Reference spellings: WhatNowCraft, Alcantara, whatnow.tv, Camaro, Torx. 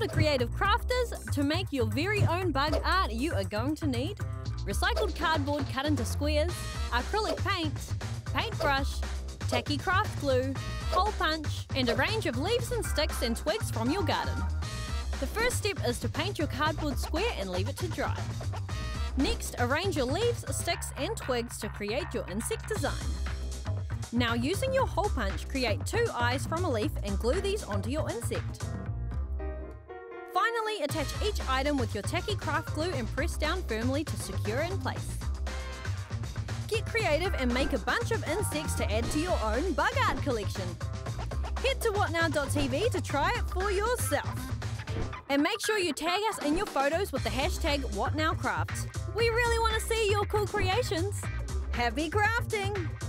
lot of creative crafters, to make your very own bug art you are going to need recycled cardboard cut into squares, acrylic paint, paintbrush, tacky craft glue, hole punch, and a range of leaves and sticks and twigs from your garden. The first step is to paint your cardboard square and leave it to dry. Next, arrange your leaves, sticks, and twigs to create your insect design. Now, using your hole punch, create two eyes from a leaf and glue these onto your insect. Finally, attach each item with your tacky craft glue and press down firmly to secure in place. Get creative and make a bunch of insects to add to your own bug art collection. Head to whatnow.tv to try it for yourself. And make sure you tag us in your photos with the hashtag WhatNowCraft. We really want to see your cool creations. Happy crafting!